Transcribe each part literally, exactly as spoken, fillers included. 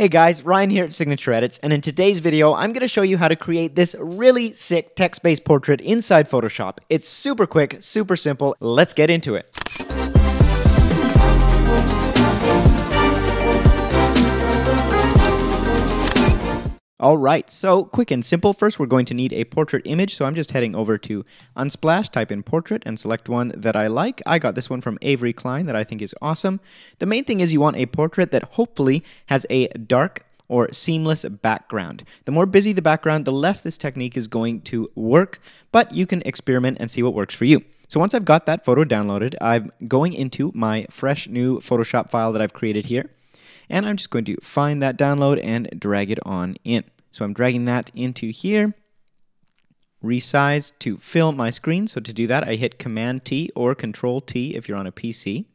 Hey guys, Ryan here at Signature Edits, and in today's video, I'm going to show you how to create this really sick text-based portrait inside Photoshop. It's super quick, super simple. Let's get into it. All right, so quick and simple. First, we're going to need a portrait image, so I'm just heading over to Unsplash, type in portrait, and select one that I like. I got this one from Avery Klein that I think is awesome. The main thing is you want a portrait that hopefully has a dark or seamless background. The more busy the background, the less this technique is going to work, but you can experiment and see what works for you. So once I've got that photo downloaded, I'm going into my fresh new Photoshop file that I've created here. And I'm just going to find that download and drag it on in. So I'm dragging that into here, resize to fill my screen. So to do that, I hit Command T or Control T if you're on a P C.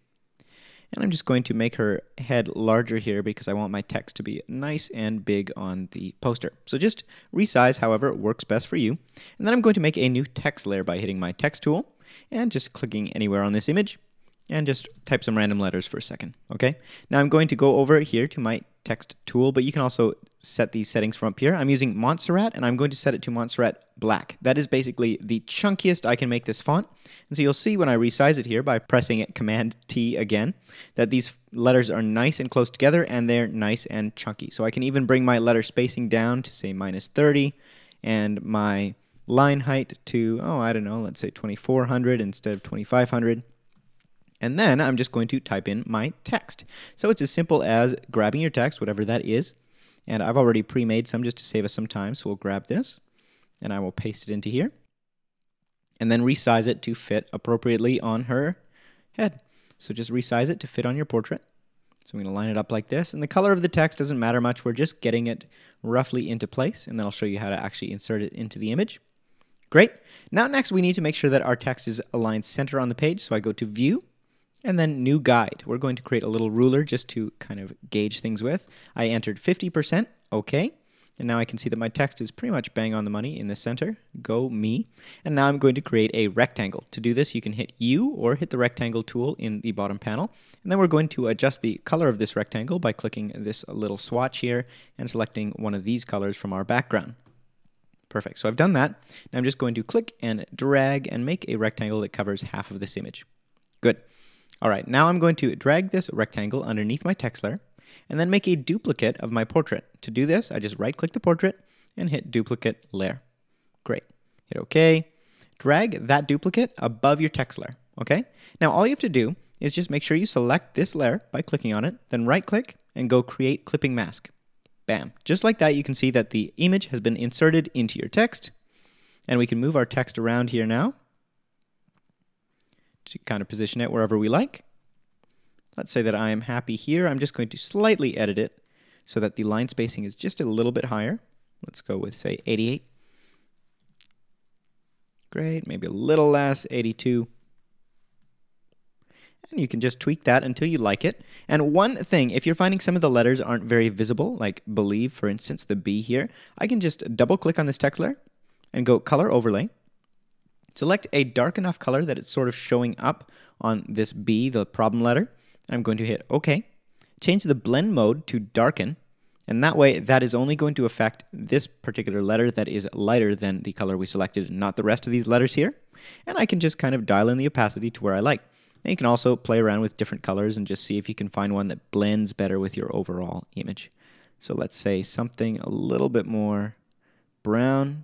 And I'm just going to make her head larger here because I want my text to be nice and big on the poster. So just resize however it works best for you. And then I'm going to make a new text layer by hitting my text tool and just clicking anywhere on this image. And just type some random letters for a second, okay? Now I'm going to go over here to my text tool, but you can also set these settings from up here. I'm using Montserrat, and I'm going to set it to Montserrat Black. That is basically the chunkiest I can make this font. And so you'll see when I resize it here by pressing Command T again, that these letters are nice and close together, and they're nice and chunky. So I can even bring my letter spacing down to, say, minus thirty, and my line height to, oh, I don't know, let's say twenty-four hundred instead of twenty-five hundred. And then I'm just going to type in my text. So it's as simple as grabbing your text, whatever that is. And I've already pre-made some just to save us some time. So we'll grab this and I will paste it into here and then resize it to fit appropriately on her head. So just resize it to fit on your portrait. So I'm going to line it up like this. And the color of the text doesn't matter much. We're just getting it roughly into place. And then I'll show you how to actually insert it into the image. Great. Now next we need to make sure that our text is aligned center on the page. So I go to View. And then new guide. We're going to create a little ruler just to kind of gauge things with. I entered fifty percent, okay. And now I can see that my text is pretty much bang on the money in the center, go me. And now I'm going to create a rectangle. To do this, you can hit U or hit the rectangle tool in the bottom panel. And then we're going to adjust the color of this rectangle by clicking this little swatch here and selecting one of these colors from our background. Perfect, so I've done that. Now I'm just going to click and drag and make a rectangle that covers half of this image. Good. All right, now I'm going to drag this rectangle underneath my text layer and then make a duplicate of my portrait. To do this, I just right-click the portrait and hit Duplicate Layer. Great. Hit OK. Drag that duplicate above your text layer, okay? Now all you have to do is just make sure you select this layer by clicking on it, then right-click and go Create Clipping Mask. Bam. Just like that, you can see that the image has been inserted into your text, and we can move our text around here now to kind of position it wherever we like. Let's say that I am happy here. I'm just going to slightly edit it so that the line spacing is just a little bit higher. Let's go with, say, eighty-eight. Great, maybe a little less, eighty-two. And you can just tweak that until you like it. And one thing, if you're finding some of the letters aren't very visible, like believe, for instance, the B here, I can just double-click on this text layer and go Color Overlay. Select a dark enough color that it's sort of showing up on this B, the problem letter. I'm going to hit OK. Change the blend mode to darken, and that way that is only going to affect this particular letter that is lighter than the color we selected, not the rest of these letters here. And I can just kind of dial in the opacity to where I like. And you can also play around with different colors and just see if you can find one that blends better with your overall image. So let's say something a little bit more brown,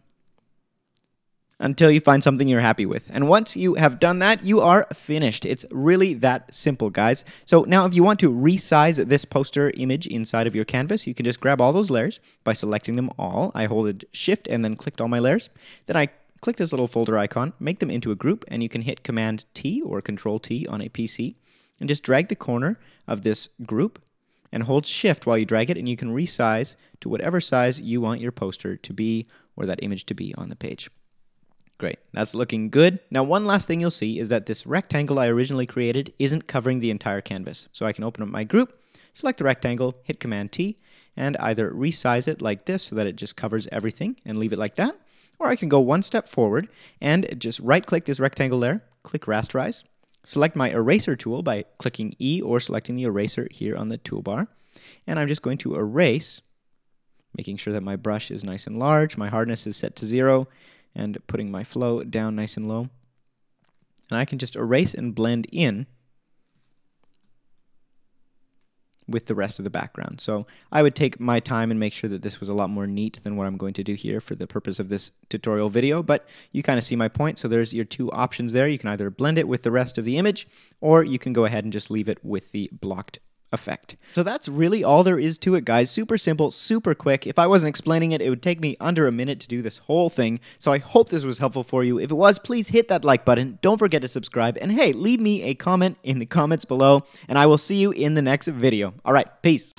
until you find something you're happy with. And once you have done that, you are finished. It's really that simple, guys. So now if you want to resize this poster image inside of your canvas, you can just grab all those layers by selecting them all. I hold Shift and then clicked all my layers. Then I click this little folder icon, make them into a group, and you can hit Command T or Control T on a P C, and just drag the corner of this group and hold Shift while you drag it, and you can resize to whatever size you want your poster to be or that image to be on the page. Great, that's looking good. Now one last thing you'll see is that this rectangle I originally created isn't covering the entire canvas. So I can open up my group, select the rectangle, hit Command T, and either resize it like this so that it just covers everything and leave it like that, or I can go one step forward and just right-click this rectangle layer, click Rasterize, select my eraser tool by clicking E or selecting the eraser here on the toolbar, And I'm just going to erase, making sure that my brush is nice and large, my hardness is set to zero, and putting my flow down nice and low. And I can just erase and blend in with the rest of the background. So I would take my time and make sure that this was a lot more neat than what I'm going to do here for the purpose of this tutorial video, but you kind of see my point. So there's your two options there. You can either blend it with the rest of the image, or you can go ahead and just leave it with the blocked effect. So that's really all there is to it, guys. Super simple, super quick. If I wasn't explaining it, it would take me under a minute to do this whole thing. So I hope this was helpful for you. If it was, please hit that like button. Don't forget to subscribe. And hey, leave me a comment in the comments below, and I will see you in the next video. All right, peace.